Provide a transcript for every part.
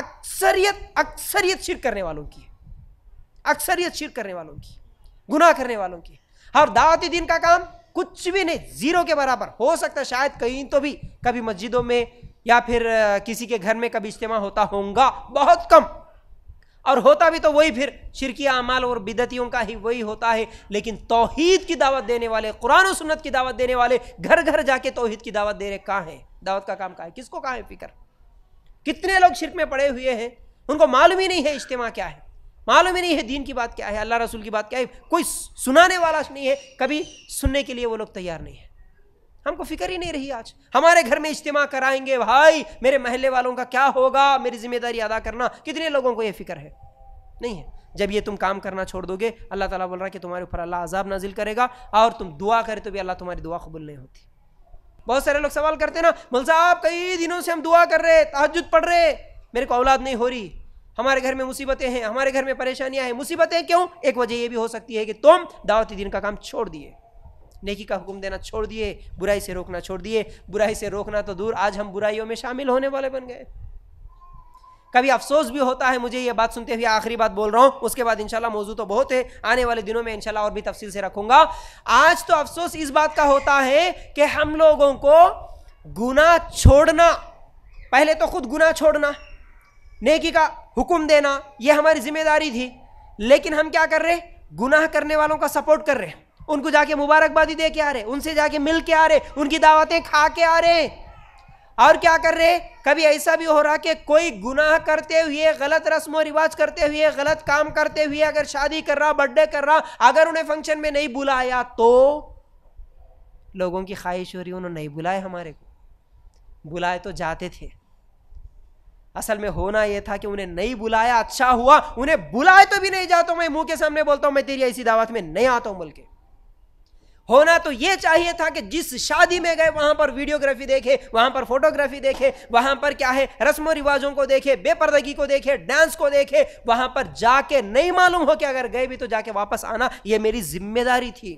अक्सरियत शिर्क करने वालों की है, अक्सरियत शिर्क करने वालों की, गुनाह करने वालों की। और दावती दीन का काम कुछ भी नहीं, जीरो के बराबर। हो सकता है शायद कहीं तो भी कभी मस्जिदों में या फिर किसी के घर में कभी इज्तिमा होता होगा, बहुत कम। और होता भी तो वही फिर शिरकिया अमाल और बिदतियों का ही वही होता है। लेकिन तौहीद की दावत देने वाले, कुरान और सुन्नत की दावत देने वाले घर घर जाके तौहीद की दावत दे रहे, कहाँ है? दावत का काम कहाँ है? किसको कहाँ है फिक्र? कितने लोग शिरक में पड़े हुए हैं, उनको मालूम ही नहीं है इज्तिमा क्या है, मालूम ही नहीं है दीन की बात क्या है, अल्लाह रसूल की बात क्या है, कोई सुनाने वाला नहीं है, कभी सुनने के लिए वो लोग तैयार नहीं है। हमको फिक्र ही नहीं रही। आज हमारे घर में इज्तिमा कराएंगे, भाई मेरे महल्ले वालों का क्या होगा, मेरी जिम्मेदारी अदा करना, कितने लोगों को ये फिक्र है? नहीं है। जब ये तुम काम करना छोड़ दोगे, अल्लाह ताला बोल रहा है कि तुम्हारे ऊपर अल्लाह अजाब नाजिल करेगा, और तुम दुआ करे तो भी अल्लाह तुम्हारी दुआ कबूल नहीं होती। बहुत सारे लोग सवाल करते ना, मौलवी साहब कई दिनों से हम दुआ कर रहे, तहज्जुद पढ़ रहे, मेरे को औलाद नहीं हो रही, हमारे घर में मुसीबतें हैं, हमारे घर में परेशानियां हैं। मुसीबतें क्यों? एक वजह ये भी हो सकती है कि तुम दावती दीन का काम छोड़ दिए, नेकी का हुक्म देना छोड़ दिए, बुराई से रोकना छोड़ दिए। बुराई से रोकना तो दूर, आज हम बुराइयों में शामिल होने वाले बन गए। कभी अफसोस भी होता है मुझे ये बात सुनते हुए, आखिरी बात बोल रहा हूँ, उसके बाद इंशाल्लाह मौजू तो बहुत है, आने वाले दिनों में इंशाल्लाह और भी तफसील से रखूंगा। आज तो अफसोस इस बात का होता है कि हम लोगों को गुनाह छोड़ना, पहले तो खुद गुनाह छोड़ना, नेकी का हुक्म देना, ये हमारी जिम्मेदारी थी। लेकिन हम क्या कर रहे? गुनाह करने वालों का सपोर्ट कर रहे, उनको जाके मुबारकबादी दे के आ रहे, उनसे जाके मिल के आ रहे, उनकी दावतें खा के आ रहे। और क्या कर रहे? कभी ऐसा भी हो रहा कि कोई गुनाह करते हुए, गलत रस्म व रिवाज करते हुए, गलत काम करते हुए, अगर शादी कर रहा, बर्थडे कर रहा, अगर उन्हें फंक्शन में नहीं बुलाया तो लोगों की ख्वाहिश हो रही, उन्होंने नहीं बुलाए, हमारे को बुलाए तो जाते थे। असल में होना यह था कि उन्हें नहीं बुलाया, अच्छा हुआ, उन्हें बुलाए तो भी नहीं जाता। मैं मुंह के सामने बोलता हूँ, मैं तेरी ऐसी दावत में नहीं आता हूँ बोल के। होना तो ये चाहिए था कि जिस शादी में गए वहां पर वीडियोग्राफी देखे, वहां पर फोटोग्राफी देखे, वहां पर क्या है रस्म रिवाजों को देखे, बेपर्दगी को देखे, डांस को देखे। वहां पर जाके नहीं मालूम हो कि अगर गए भी तो जाके वापस आना, ये मेरी जिम्मेदारी थी।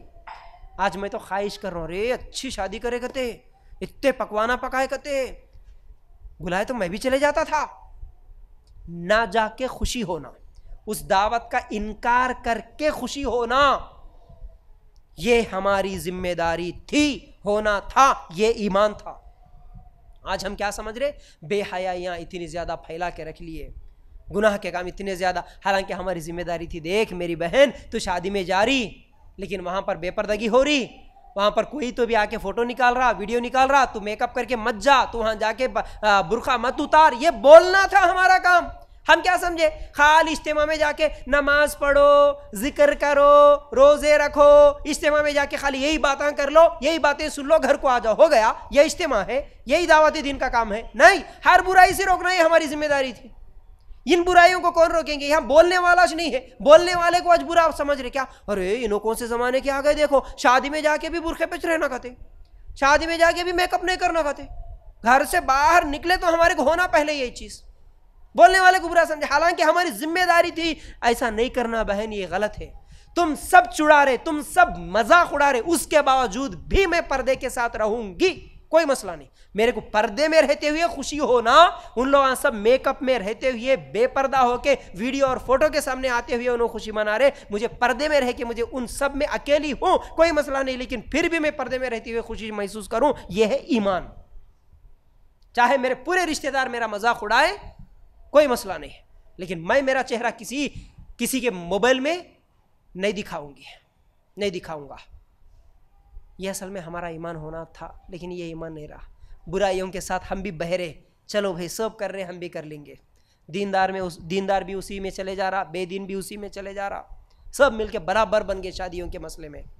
आज मैं तो ख्वाहिश कर रहा हूँ, अरे अच्छी शादी करे करते, इतने पकवाना पकाए करते, बुलाए तो मैं भी चले जाता था। ना जाके खुशी होना, उस दावत का इनकार करके खुशी होना, ये हमारी जिम्मेदारी थी, होना था, ये ईमान था। आज हम क्या समझ रहे? बेहयाइयाँ इतनी ज़्यादा फैला के रख लिए, गुनाह के काम इतने ज़्यादा, हालांकि हमारी जिम्मेदारी थी। देख मेरी बहन तू शादी में जा रही, लेकिन वहाँ पर बेपर्दगी हो रही, वहाँ पर कोई तो भी आके फ़ोटो निकाल रहा, वीडियो निकाल रहा, तू मेकअप करके मत जा, तू वहाँ जाके बुरखा मत उतार, ये बोलना था हमारा काम। हम क्या समझे? खाली इज्तिमा में जाके नमाज पढ़ो, जिक्र करो, रोजे रखो, इज्तिमा में जाके खाली यही बातें कर लो, यही बातें सुन लो, घर को आ जाओ, हो गया। यह इज्तिमा है, यही दावत दिन का काम है? नहीं, हर बुराई से रोकना ये हमारी जिम्मेदारी थी। इन बुराइयों को कौन रोकेंगे? यहाँ बोलने वाला आज नहीं है, बोलने वाले को आज बुरा समझ रहे क्या? अरे इन्हों कौन से ज़माने के आ गए, देखो शादी में जाके भी बुरखे पेच रहना कहते, शादी में जाके भी मेकअप नहीं करना कहते, घर से बाहर निकले तो हमारे को होना पहले यही चीज़, बोलने वाले को बुरा समझे, हालांकि हमारी जिम्मेदारी थी ऐसा नहीं करना। बहन ये गलत है, तुम सब चुड़ा रहे, तुम सब मजाक उड़ा रहे, उसके बावजूद भी मैं पर्दे के साथ रहूंगी, कोई मसला नहीं। मेरे को पर्दे में रहते हुए खुशी होना, उन लोग सब मेकअप में रहते हुए बेपर्दा होके वीडियो और फोटो के सामने आते हुए उन्होंने खुशी मना रहे, मुझे पर्दे में रह के, मुझे उन सब में अकेली हूं कोई मसला नहीं, लेकिन फिर भी मैं पर्दे में रहते हुए खुशी महसूस करूं, यह है ईमान। चाहे मेरे पूरे रिश्तेदार मेरा मजाक उड़ाए, कोई मसला नहीं है, लेकिन मैं मेरा चेहरा किसी के मोबाइल में नहीं दिखाऊंगी, नहीं दिखाऊंगा। यह असल में हमारा ईमान होना था, लेकिन ये ईमान नहीं रहा। बुराइयों के साथ हम भी बहरे, चलो भाई सब कर रहे हम भी कर लेंगे, दीनदार भी उसी में चले जा रहा, बेदीन भी उसी में चले जा रहा, सब मिलके बराबर बन गए शादियों के मसले में।